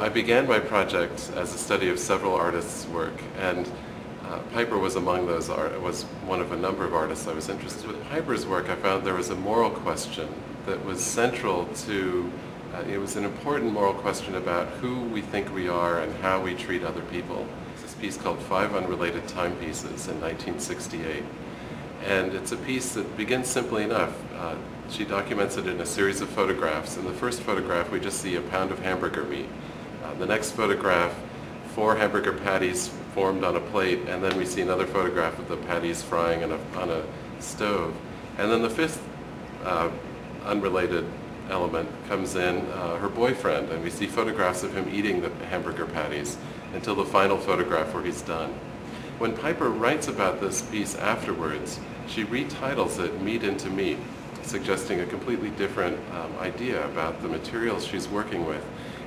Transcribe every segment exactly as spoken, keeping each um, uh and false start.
I began my project as a study of several artists' work, and uh, Piper was among those art was one of a number of artists I was interested in. With Piper's work, I found there was a moral question that was central to, uh, it was an important moral question about who we think we are and how we treat other people. It's this piece called Five Unrelated Time Pieces in nineteen sixty-eight, and it's a piece that begins simply enough. Uh, she documents it in a series of photographs. In the first photograph, we just see a pound of hamburger meat. The next photograph, four hamburger patties formed on a plate, and then we see another photograph of the patties frying on a, on a stove. And then the fifth uh, unrelated element comes in, uh, her boyfriend, and we see photographs of him eating the hamburger patties until the final photograph where he's done. When Piper writes about this piece afterwards, she retitles it Meat into Meat, suggesting a completely different um, idea about the materials she's working with.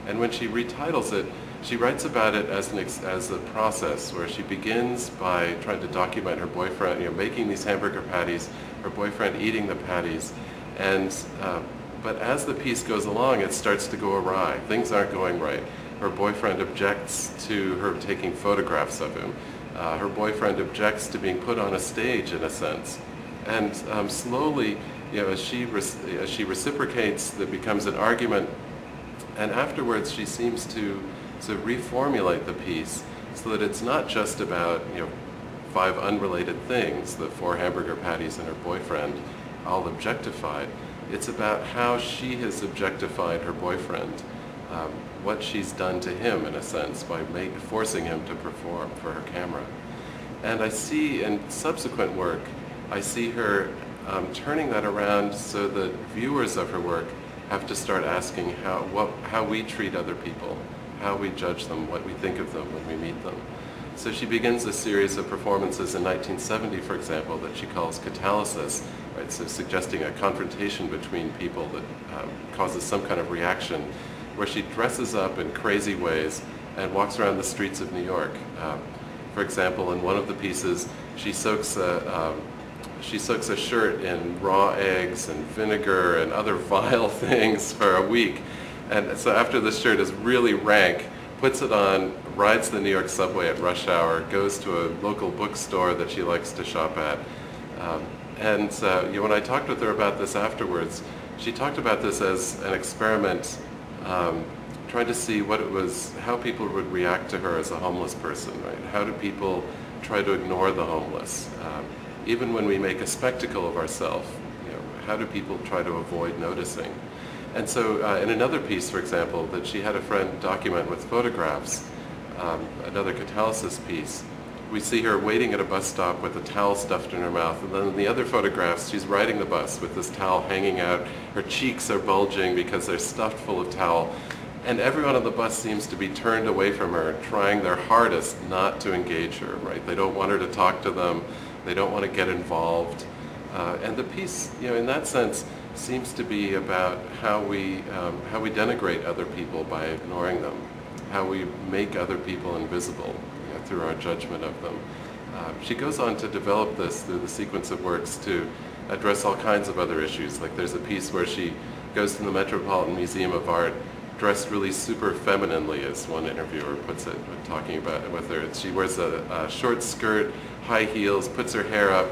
And when she retitles it, she writes about it as, an ex as a process where she begins by trying to document her boyfriend, you know, making these hamburger patties, her boyfriend eating the patties. And, uh, but as the piece goes along, it starts to go awry. Things aren't going right. Her boyfriend objects to her taking photographs of him. Uh, her boyfriend objects to being put on a stage, in a sense. And um, slowly, you know, as she, as she reciprocates, that becomes an argument. And afterwards, she seems to, to reformulate the piece so that it's not just about, you know, five unrelated things, the four hamburger patties and her boyfriend, all objectified. It's about how she has objectified her boyfriend, um, what she's done to him, in a sense, by make, forcing him to perform for her camera. And I see, in subsequent work, I see her um, turning that around so that viewers of her work have to start asking how, what, how we treat other people, how we judge them, what we think of them when we meet them. So she begins a series of performances in nineteen seventy, for example, that she calls catalysis, right? So suggesting a confrontation between people that um, causes some kind of reaction, where she dresses up in crazy ways and walks around the streets of New York. Um, for example, in one of the pieces, she soaks a um, She soaks a shirt in raw eggs and vinegar and other vile things for a week. And so after this shirt is really rank, puts it on, rides the New York subway at rush hour, goes to a local bookstore that she likes to shop at. Um, and uh, you know, when I talked with her about this afterwards, she talked about this as an experiment, um, trying to see what it was, how people would react to her as a homeless person, right? How do people try to ignore the homeless? Um, Even when we make a spectacle of ourselves, you know, how do people try to avoid noticing? And so uh, in another piece, for example, that she had a friend document with photographs, um, another catalysis piece, we see her waiting at a bus stop with a towel stuffed in her mouth. And then in the other photographs, she's riding the bus with this towel hanging out. Her cheeks are bulging because they're stuffed full of towel. And everyone on the bus seems to be turned away from her, trying their hardest not to engage her, right? They don't want her to talk to them. They don't want to get involved. Uh, and the piece, you know, in that sense, seems to be about how we, um, how we denigrate other people by ignoring them, how we make other people invisible, you know, through our judgment of them. Uh, she goes on to develop this through the sequence of works to address all kinds of other issues. Like there's a piece where she goes to the Metropolitan Museum of Art dressed really super femininely, as one interviewer puts it, talking about it with her. She wears a, a short skirt, high heels, puts her hair up,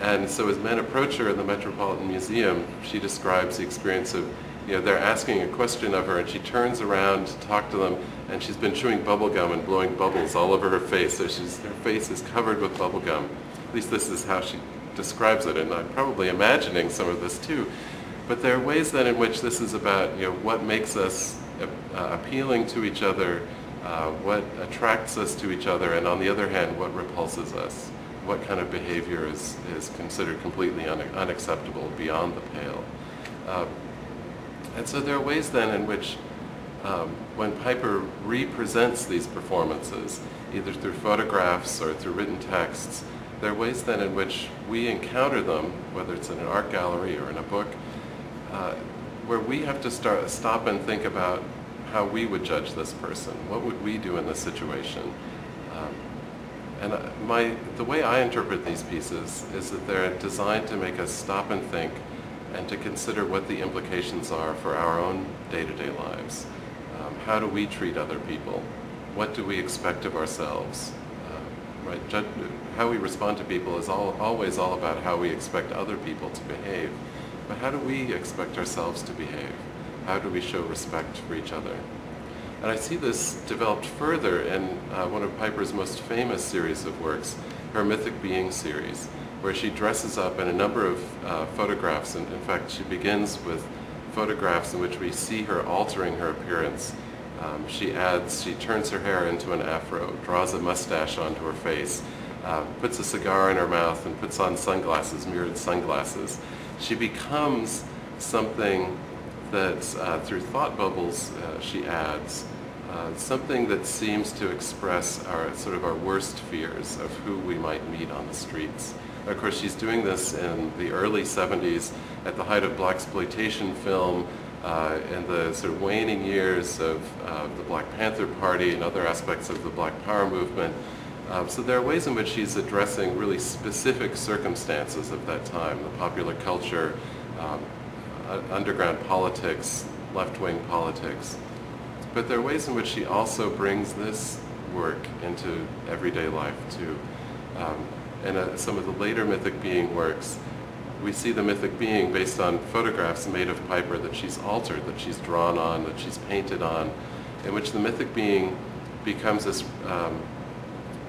and so as men approach her in the Metropolitan Museum, she describes the experience of, you know, they're asking a question of her, and she turns around to talk to them, and she's been chewing bubble gum and blowing bubbles all over her face, so she's, her face is covered with bubble gum. At least this is how she describes it, and I'm probably imagining some of this too. But there are ways then in which this is about, you know, what makes us uh, appealing to each other, uh, what attracts us to each other, and on the other hand, what repulses us. What kind of behavior is, is considered completely un unacceptable, beyond the pale. Uh, and so there are ways then in which um, when Piper represents these performances, either through photographs or through written texts, there are ways then in which we encounter them, whether it's in an art gallery or in a book, Uh, where we have to start, stop and think about how we would judge this person. What would we do in this situation? Um, and I, my, the way I interpret these pieces is that they're designed to make us stop and think and to consider what the implications are for our own day-to-day lives. Um, how do we treat other people? What do we expect of ourselves? Uh, right? Jud- how we respond to people is all, always all about how we expect other people to behave. But how do we expect ourselves to behave? How do we show respect for each other? And I see this developed further in uh, one of Piper's most famous series of works, her Mythic Being series, where she dresses up in a number of uh, photographs. And in fact, she begins with photographs in which we see her altering her appearance. Um, she adds, she turns her hair into an afro, draws a mustache onto her face, uh, puts a cigar in her mouth, and puts on sunglasses, mirrored sunglasses. She becomes something that uh, through thought bubbles, uh, she adds, uh, something that seems to express our sort of our worst fears of who we might meet on the streets. Of course, she's doing this in the early seventies at the height of blaxploitation film, uh, in the sort of waning years of uh, the Black Panther Party and other aspects of the Black Power movement. Uh, so there are ways in which she's addressing really specific circumstances of that time, the popular culture, um, underground politics, left-wing politics. But there are ways in which she also brings this work into everyday life too. Um, in a, some of the later Mythic Being works, we see the Mythic Being based on photographs made of Piper that she's altered, that she's drawn on, that she's painted on, in which the Mythic Being becomes this, um,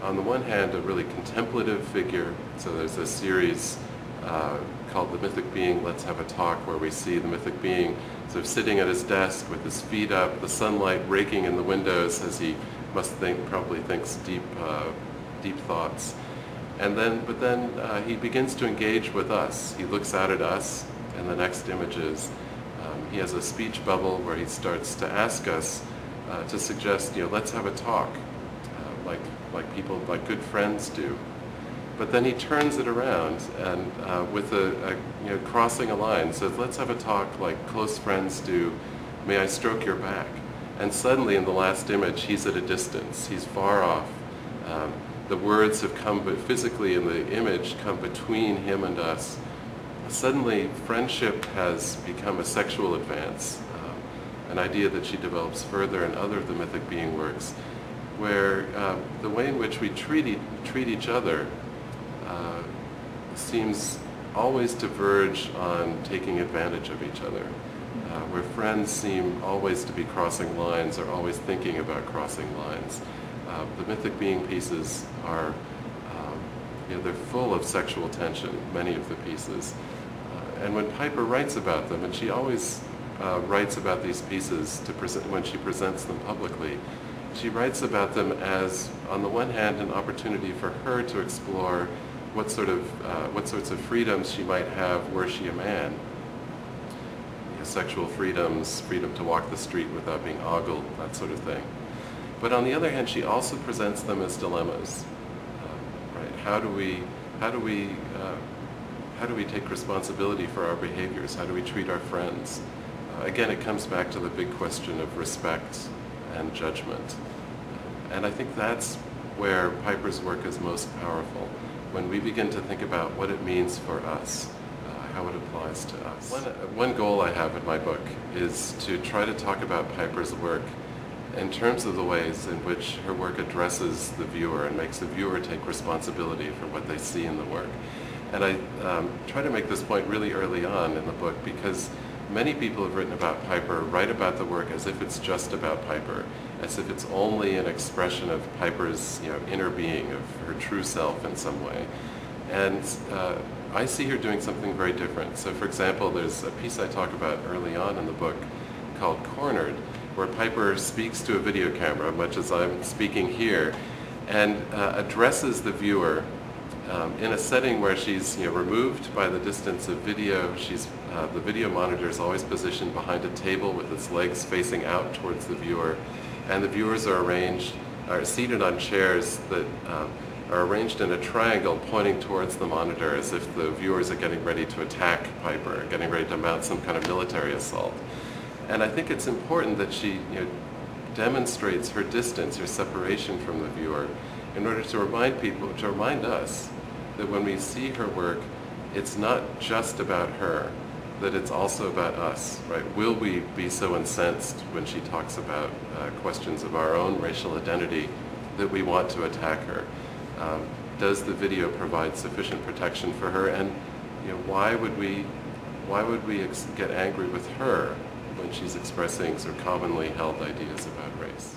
on the one hand, a really contemplative figure. So there's a series Uh, called The Mythic Being, Let's Have a Talk, where we see the Mythic Being sort of sitting at his desk with his feet up, the sunlight raking in the windows as he must think, probably thinks deep, uh, deep thoughts. And then, but then uh, he begins to engage with us. He looks out at us, and the next images, um, he has a speech bubble where he starts to ask us uh, to suggest, you know, let's have a talk, uh, like like people, like good friends do. But then he turns it around and uh, with a, a you know, crossing a line, says, let's have a talk like close friends do. May I stroke your back? And suddenly in the last image, he's at a distance. He's far off. Um, the words have come, but physically in the image, come between him and us. Suddenly, friendship has become a sexual advance, um, an idea that she develops further in other of the Mythic Being works, where uh, the way in which we treat, e treat each other Uh, seems always to verge on taking advantage of each other, uh, where friends seem always to be crossing lines or always thinking about crossing lines. Uh, the Mythic Being pieces are, um, you know, they're full of sexual tension, many of the pieces. Uh, and when Piper writes about them, and she always uh, writes about these pieces to present when she presents them publicly, she writes about them as, on the one hand, an opportunity for her to explore what sort of, uh, what sorts of freedoms she might have were she a man. You know, sexual freedoms, freedom to walk the street without being ogled, that sort of thing. But on the other hand, she also presents them as dilemmas. Uh, right? How do we, how do we, uh, how do we take responsibility for our behaviors? How do we treat our friends? Uh, again, it comes back to the big question of respect and judgment. And I think that's where Piper's work is most powerful, when we begin to think about what it means for us, uh, how it applies to us. One, one goal I have in my book is to try to talk about Piper's work in terms of the ways in which her work addresses the viewer and makes the viewer take responsibility for what they see in the work. And I um, try to make this point really early on in the book, because many people have written about Piper, write about the work as if it's just about Piper, as if it's only an expression of Piper's, you know, inner being, of her true self in some way. And uh, I see her doing something very different. So for example, there's a piece I talk about early on in the book called Cornered, where Piper speaks to a video camera, much as I'm speaking here, and uh, addresses the viewer Um, in a setting where she's, you know, removed by the distance of video. She's, uh, the video monitor is always positioned behind a table with its legs facing out towards the viewer, and the viewers are arranged, are seated on chairs that um, are arranged in a triangle pointing towards the monitor, as if the viewers are getting ready to attack Piper, getting ready to mount some kind of military assault. And I think it's important that she, you know, demonstrates her distance, her separation from the viewer, in order to remind people, to remind us, that when we see her work, it's not just about her. that it's also about us, right? Will we be so incensed when she talks about uh, questions of our own racial identity that we want to attack her? Um, does the video provide sufficient protection for her? And you know, why would we, why would we ex- get angry with her when she's expressing sort of commonly held ideas about race?